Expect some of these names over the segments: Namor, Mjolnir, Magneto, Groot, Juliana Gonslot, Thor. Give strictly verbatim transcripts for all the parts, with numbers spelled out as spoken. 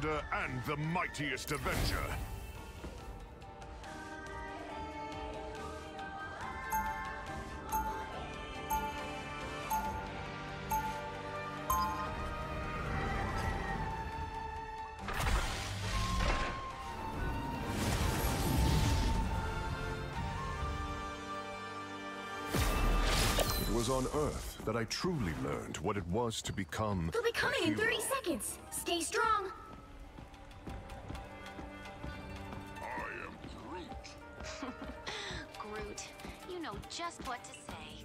commander and the mightiest Avenger. It was on Earth that I truly learned what it was to become. They'll be coming in thirty seconds. Stay strong. I am Groot. Groot, you know just what to say.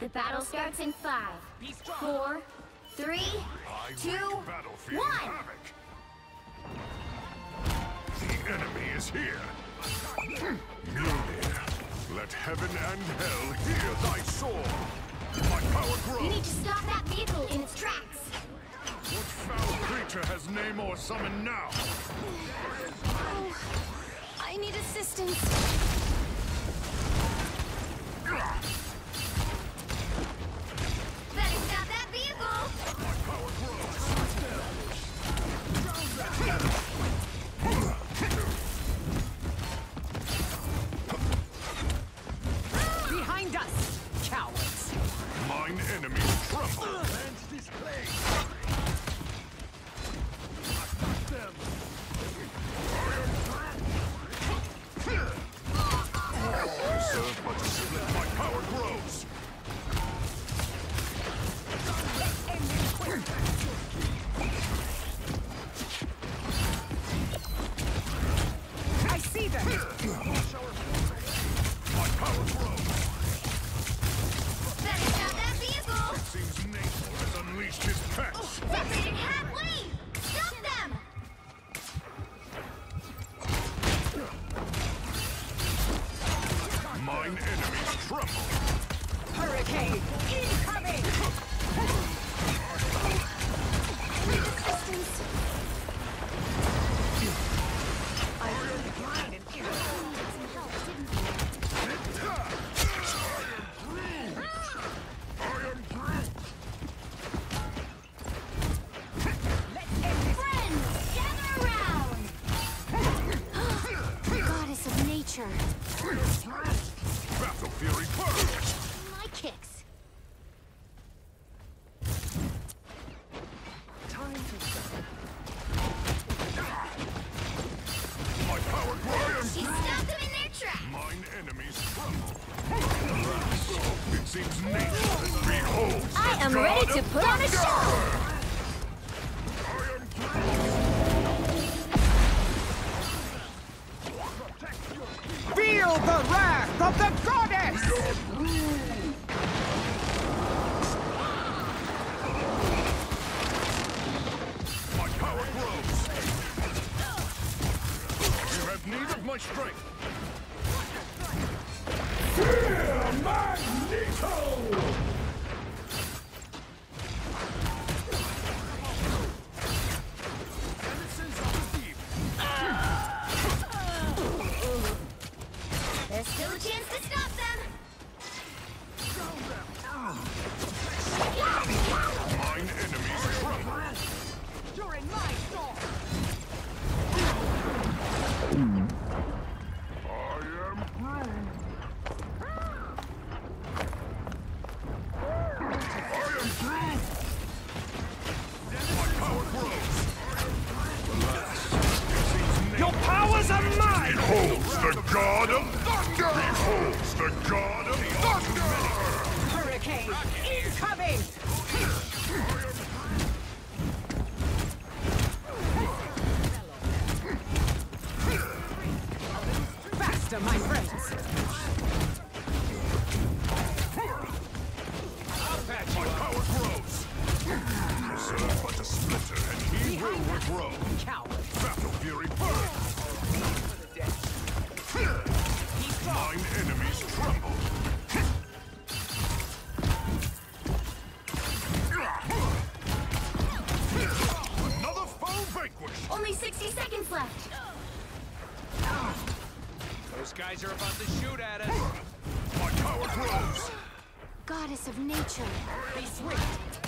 The battle starts in five, four, Three, two, one! The enemy is here! Mjolnir, let heaven and hell hear thy sword! My power grows! You need to stop that vehicle in its tracks! What foul creature has Namor summoned now? Oh, I need assistance! Behind us, cowards! Mine enemies tremble! Lance this place! I got them! I serve but to split, my power grows! I see them. My power grows. Better stop that vehicle. It seems Namor has unleashed his pets. Separated halfway. Stop them. Mine enemies tremble. Hurricane incoming. I am ready to put on a show! Feel the wrath of the goddess! My power grows! You have need of my strength! Fear Magneto! My friends. My power grows. Serve but a splinter, and he Behind will grow. Battle fury burns. Mine enemies tremble. Another foe vanquished. Only sixty seconds left. Those guys are about to shoot at us. My power grows. Goddess of nature, be swift.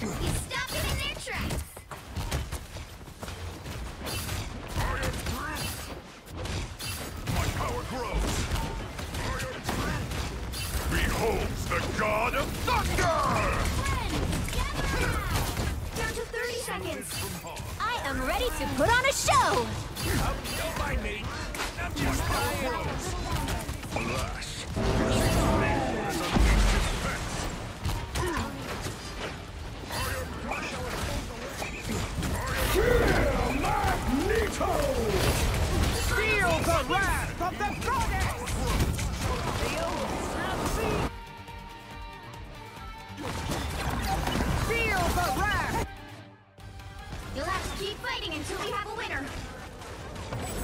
You stopped them in their tracks. My power grows. Behold the god of thunder! Down to thirty seconds. I am ready to put on a show. Up, don't mind me. I'm just playing. Blast. Kill Magneto! Feel the wrath of the goddess! Feel the wrath! You'll have to keep fighting until we have a winner.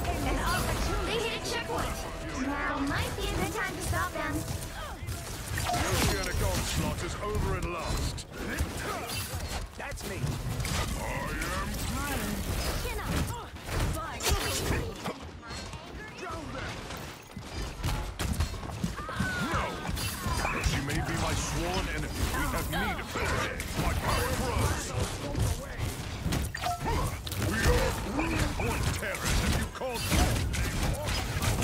And an opportunity. They hit a checkpoint. Now might be a good time to stop them. Juliana Gonslot is over at last. That's me. I am. She may be my sworn enemy. We have need of her. My power grows. We are one terrors if you call them.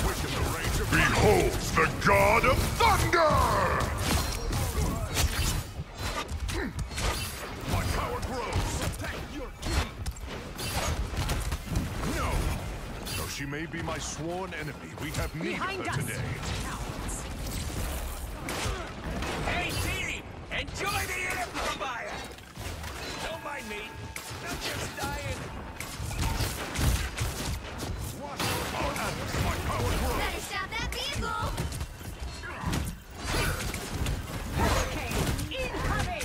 Within the range of behold the god of thunder! She may be my sworn enemy. We have need Behind of her us. Today. Hey, team! Enjoy the amplifier! Don't mind me. I'm just dying. Watch out! My power grows. Better stop that vehicle! Hurricane incoming!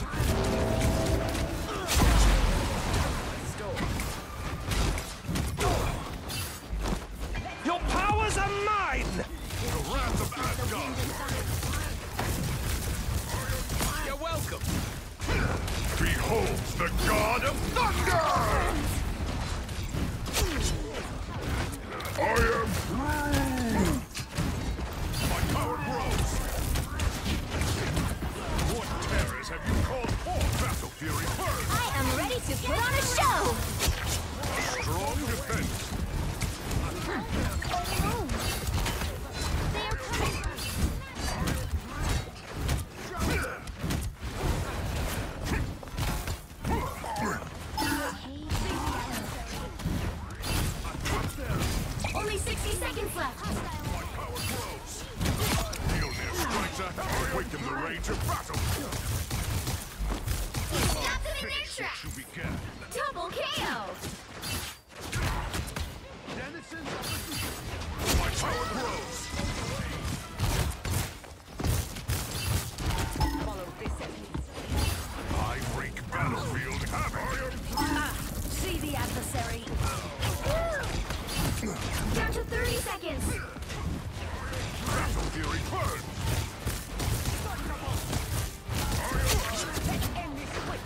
You're welcome. Behold the god of thunder! I am... My power grows. What terrors have you called for, Battle Fury? Burn! I am ready to put on a show! A strong defense. sixty seconds left. My power grows. Mjolnir strikes a hammer. Awaken the rage of battle. Stop them in their tracks. Double K O. My power grows. Follow this enemy. I wreak battlefield havoc. Ah, see the adversary. Down to thirty seconds! Battle Fury, burn! Let's end this quick!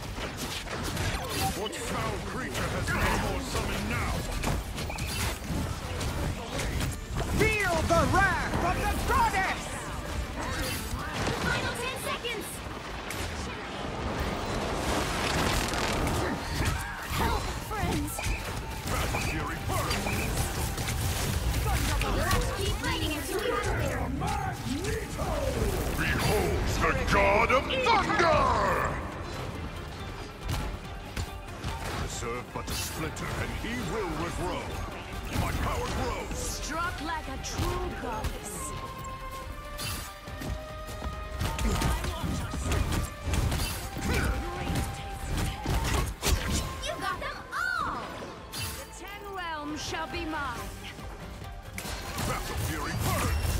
What foul creature has Namor summoned now? Feel the wrath of the goddess! The final ten seconds! Help, friends! Battle Fury, burn! We'll have to keep fighting until we have a winner. Magneto! Behold the god of thunder! I serve but a splinter, and he will withdraw. My power grows. Struck like a true goddess. You got them all! The ten realms shall be mine. Battle Fury burns!